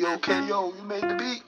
Yo, KO, you made the beat.